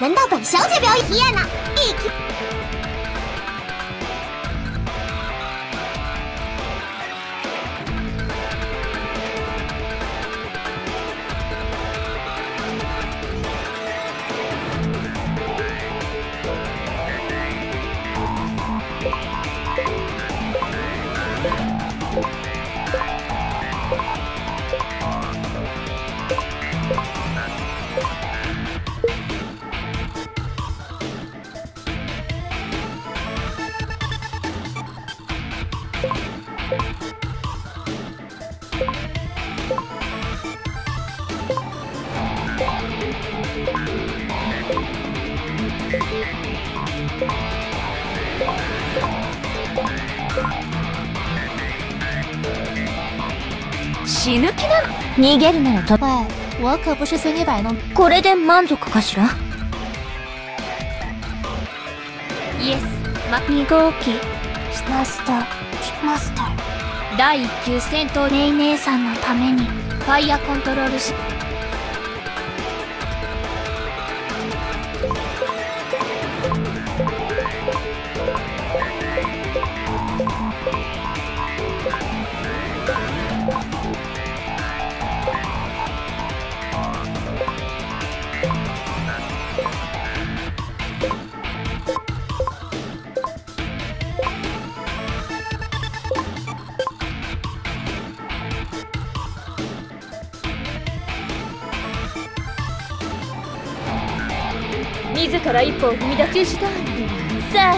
轮到本小姐表演体验了，死ぬ気なの？逃げるなら飛ばえ。我可不是随你摆弄。これで満足かしら？ Yes。2号機スタースターマスター第1級戦闘ネイネイさんのためにファイアコントロールし。 自ら一歩を踏み出したい。さあ。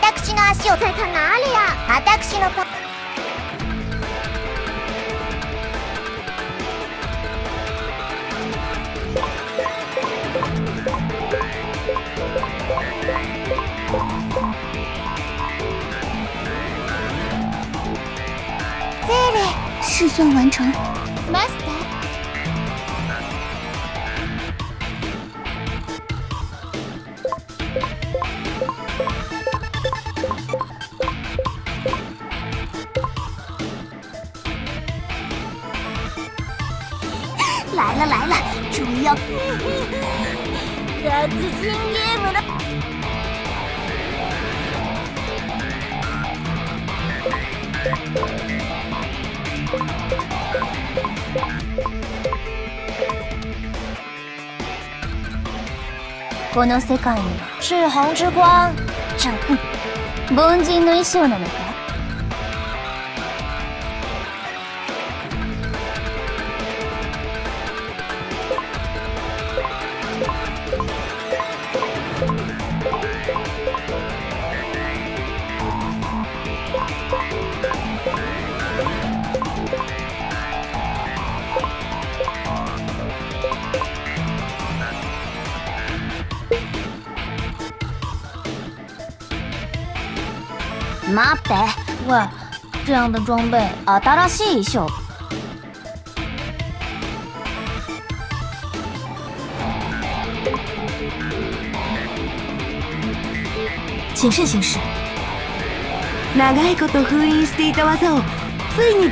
私の足を使いたがれや。私のパ。 试算完成。マスター。来了来了，注意哦！殺人ゲームの。 この世界には赤红之光ちゃん、凡人の衣装なのか？待って、喂，这样的装备，新しい衣装。 谨慎行事。長いこと封印していた技をついに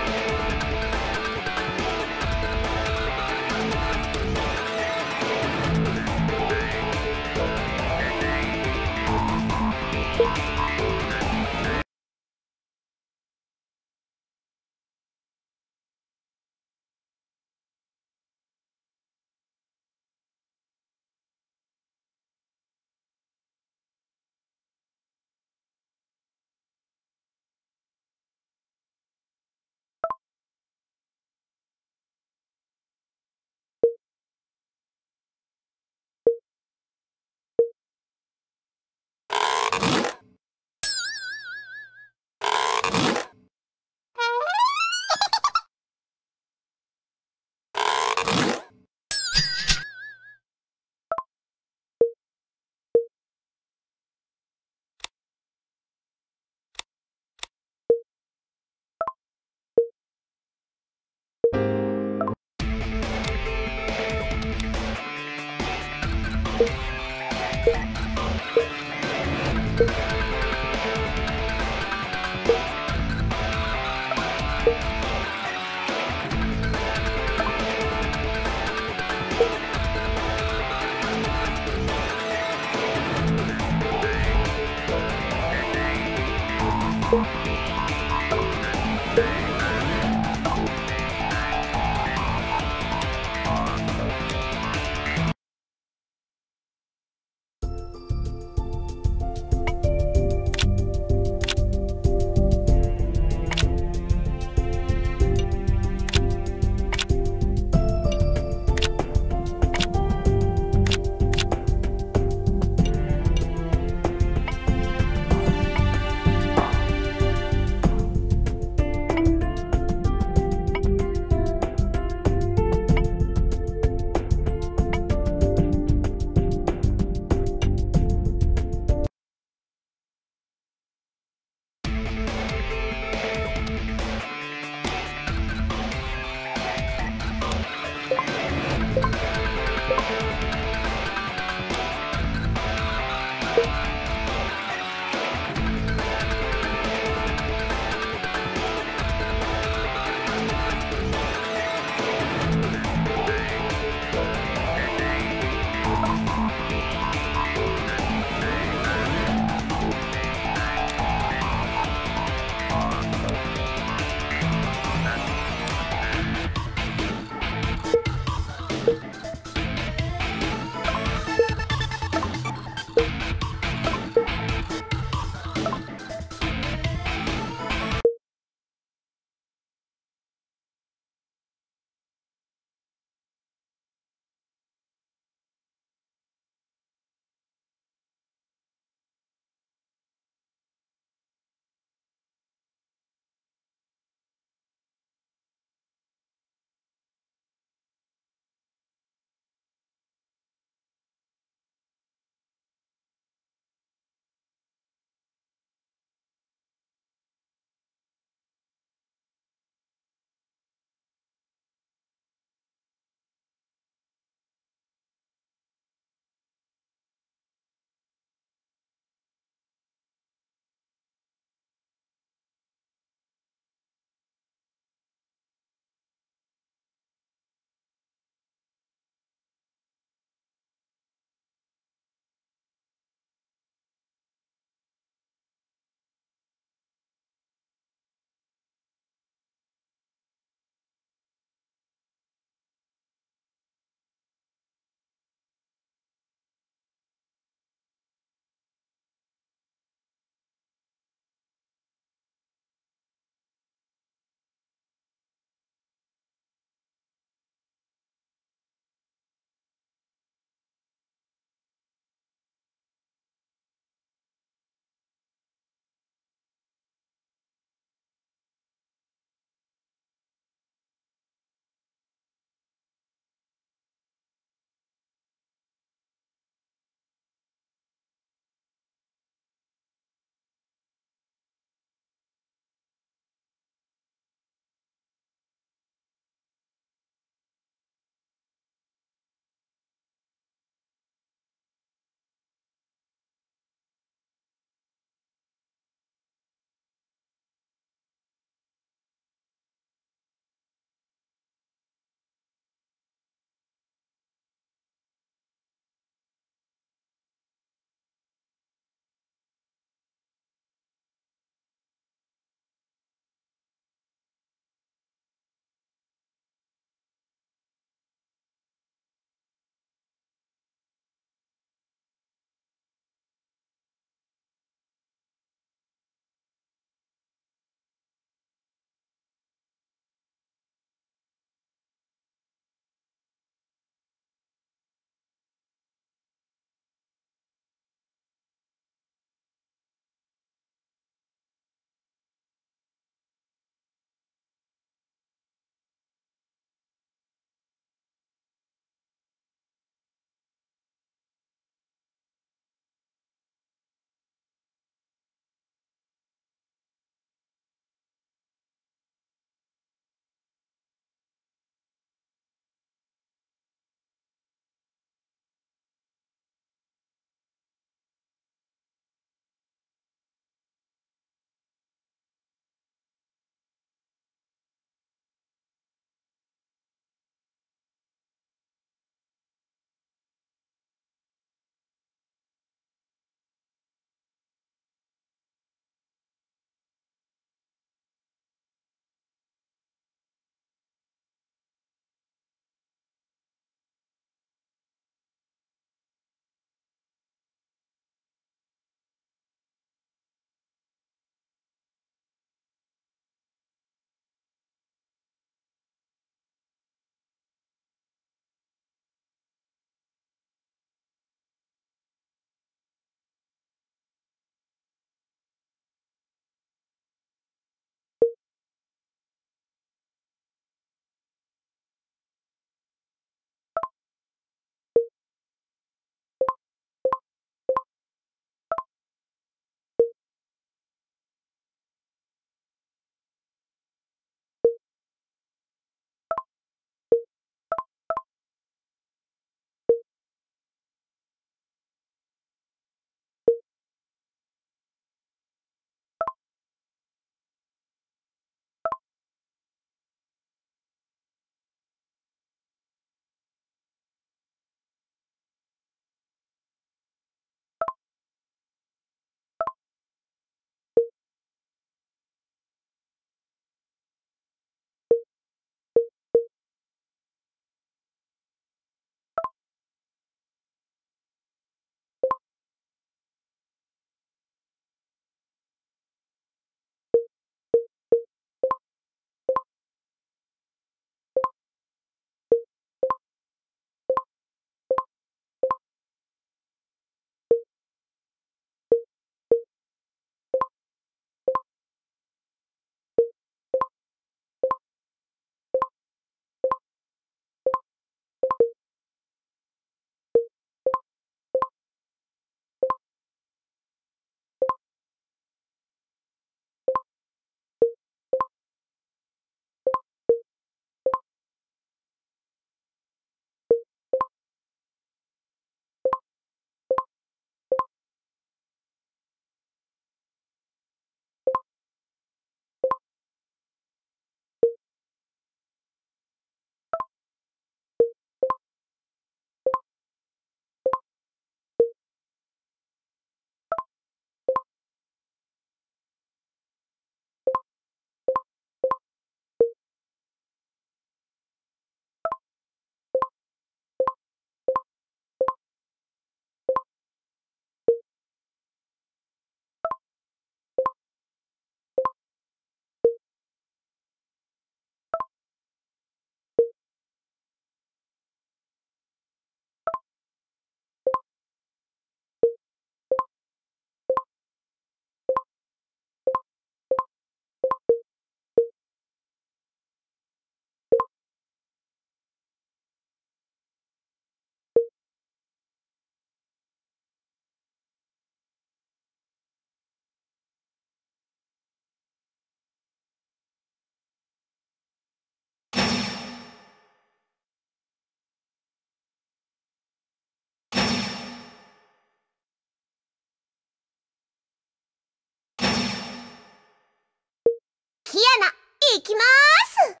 きまーす。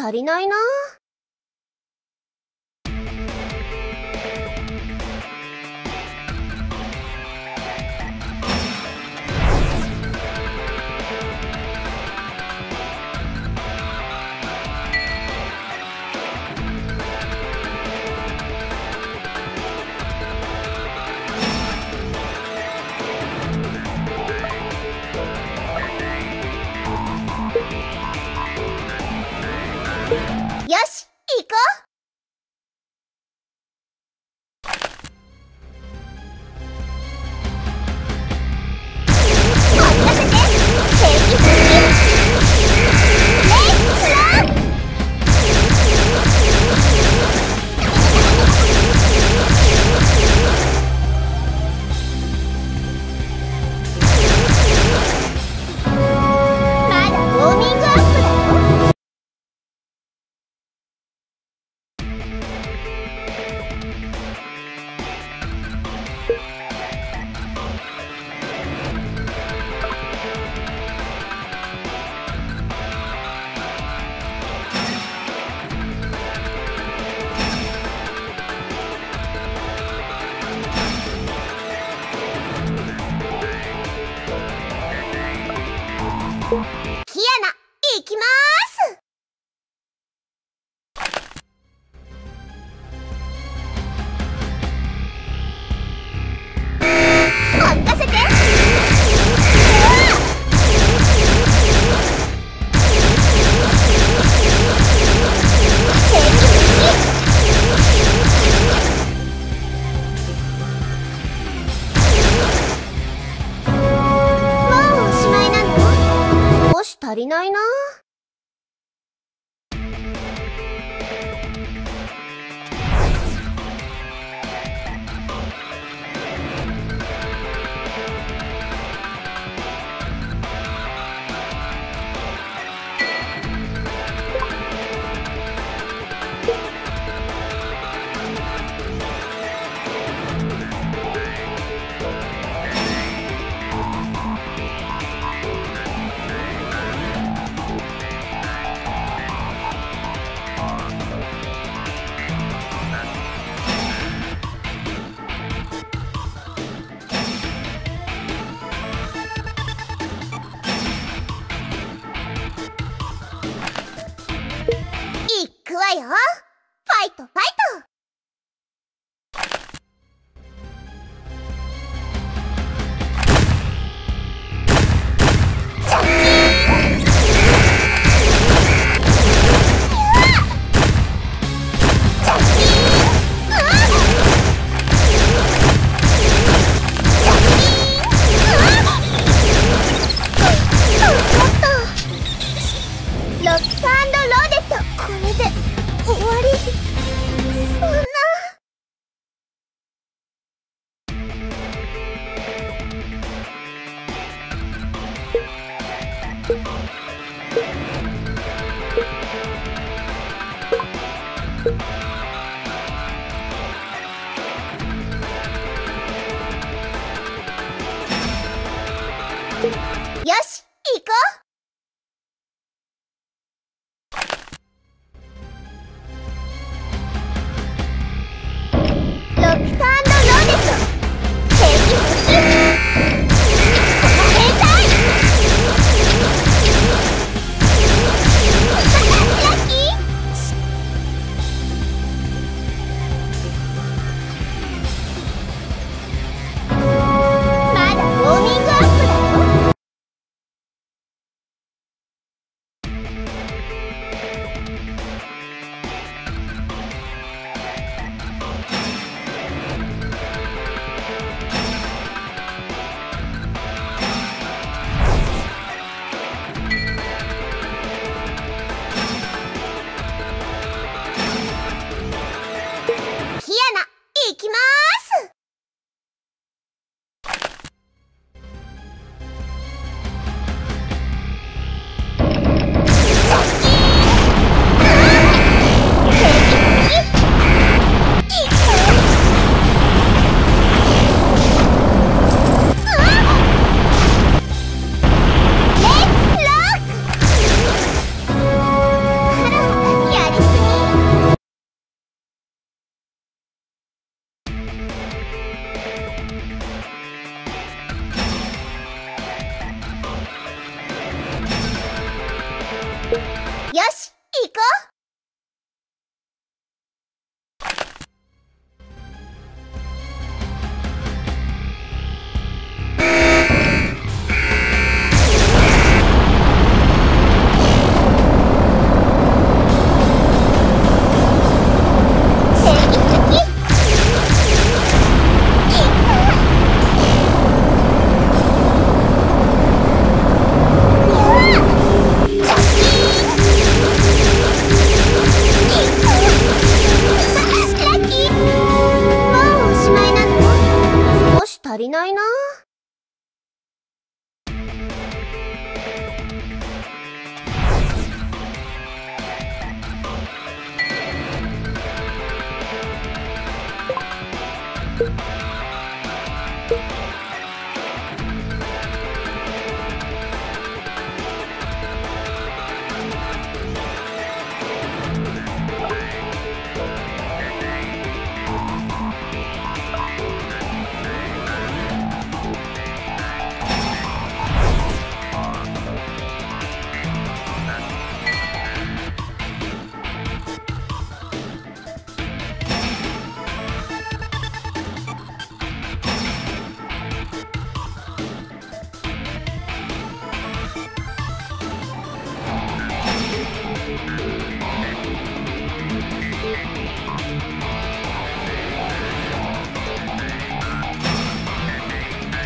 足りないな。よし、行こう。キアナ、行きまーす。任せて。足りないな。ファイトファイト。ロック&ローデット、これで終わり。そんな。よし、行こう。よし、行こう。足りないな。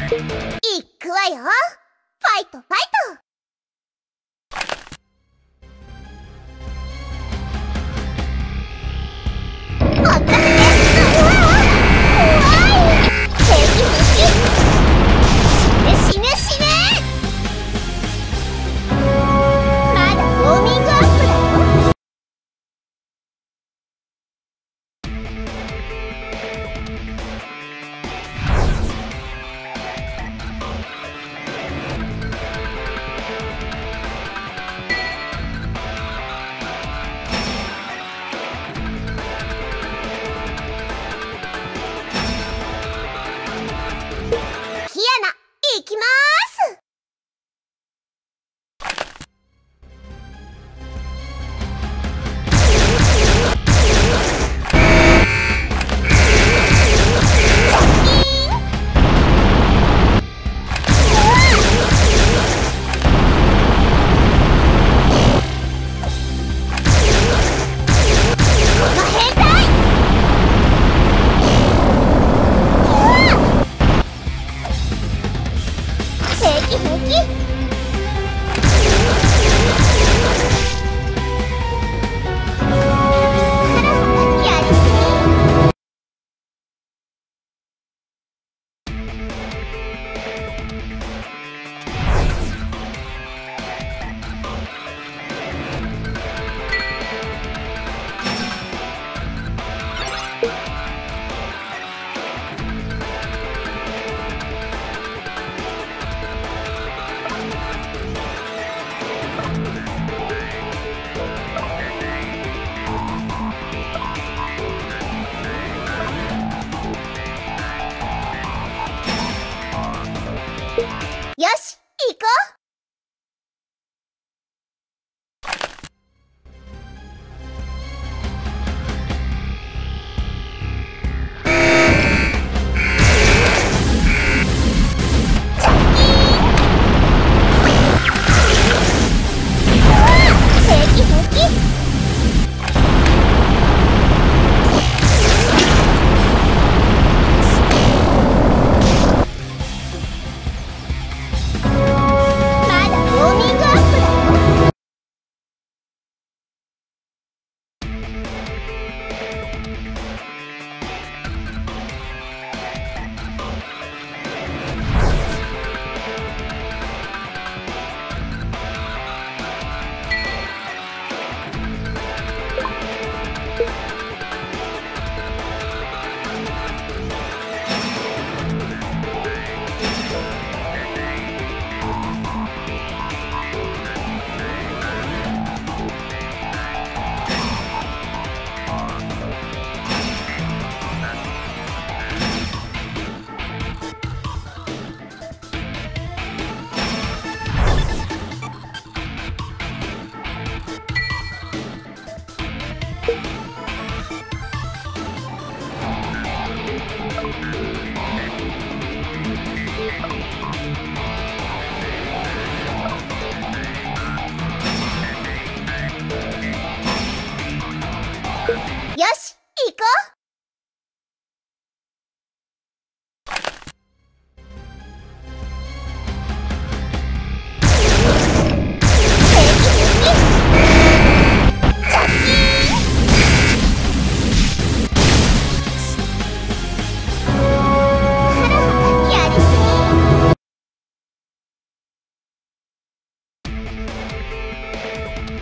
いくわよ、ファイトファイト。し、行こう。よし、行こう。も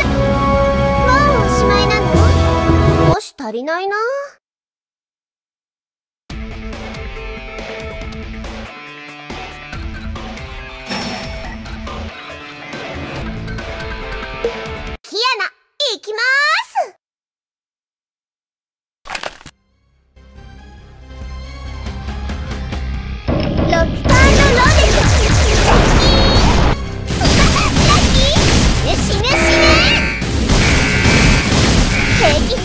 うおしまいなの？少し足りないな。いきまーす。ロッカーのローデスラッキーね、死ね死ね。平気平気。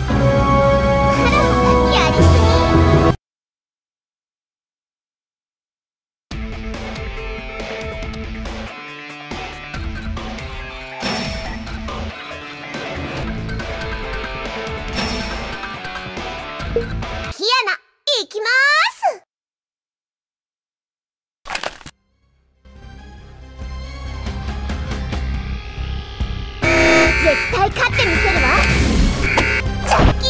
腹がやり行きまーす。絶対勝ってみせるわ。チャッキー。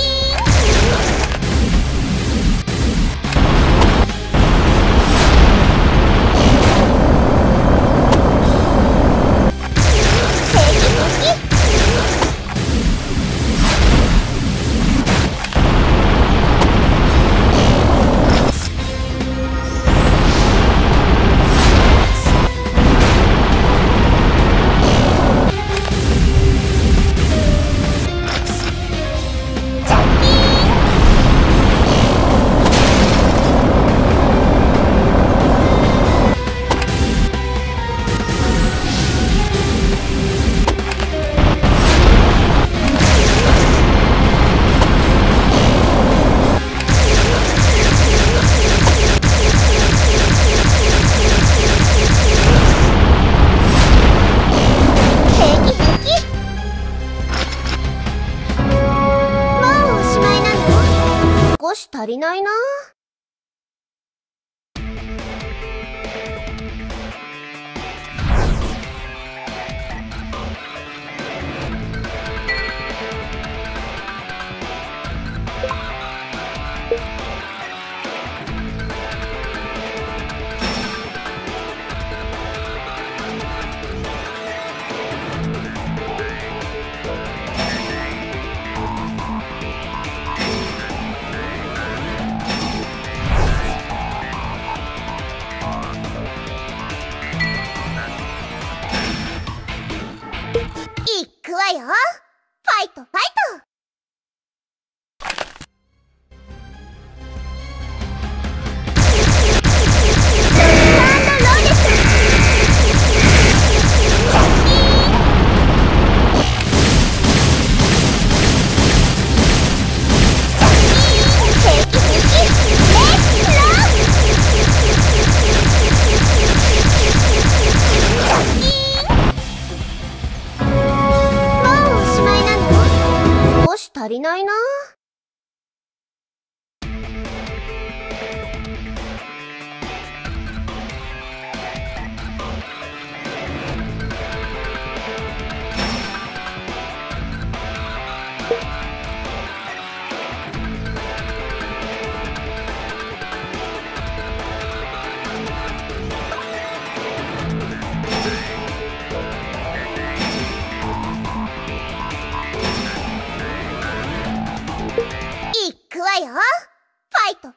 足りないな。行くわよ。ファイトファイト。足りないな。行くわよ。ファイトファイト。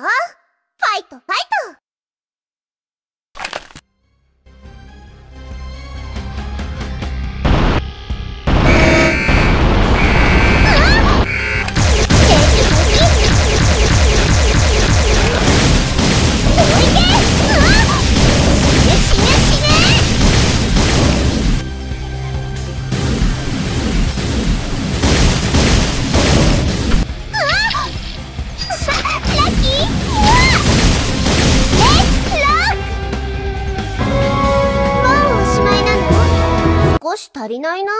ファイトファイト。足りないな。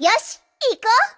よし、行こう。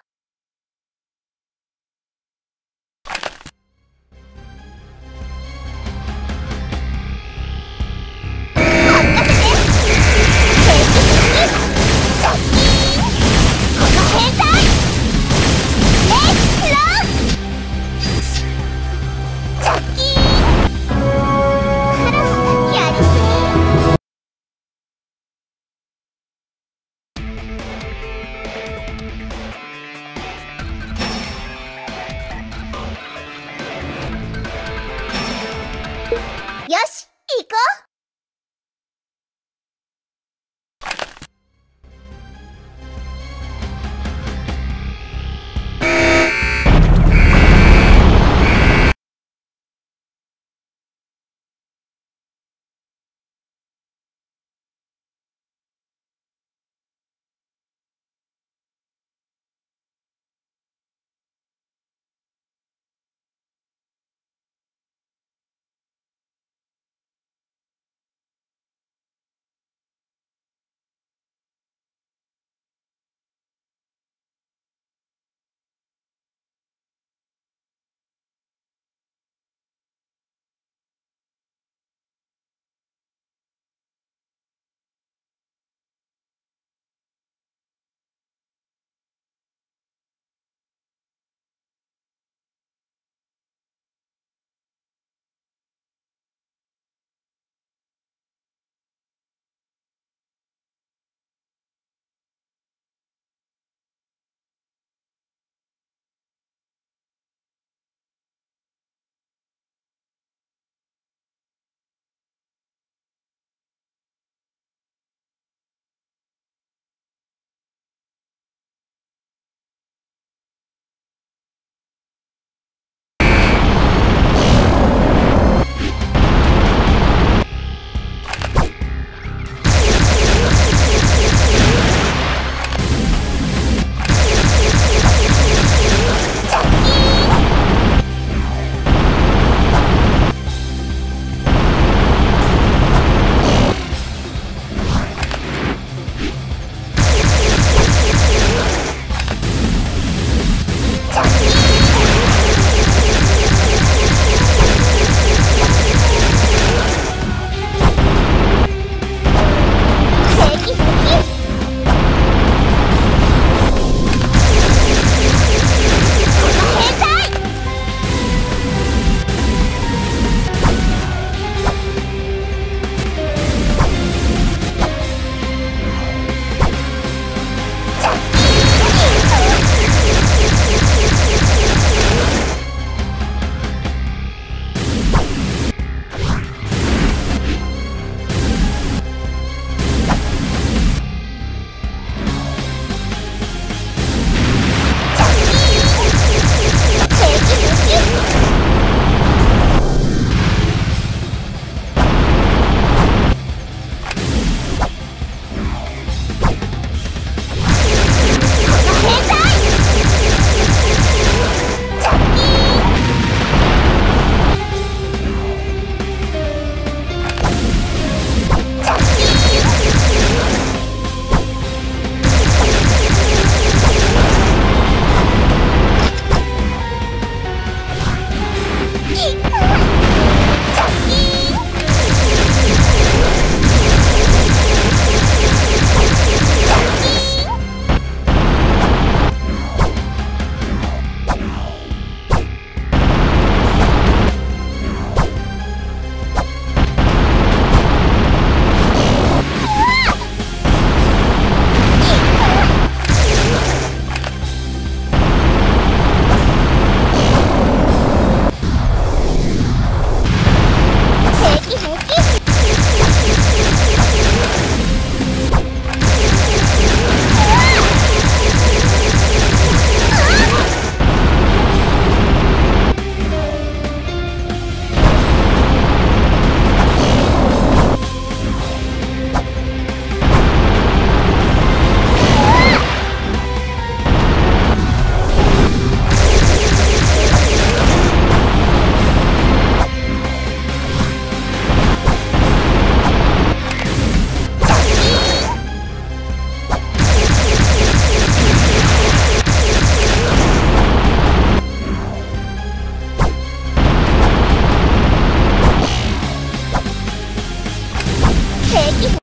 대기.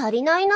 足りないな。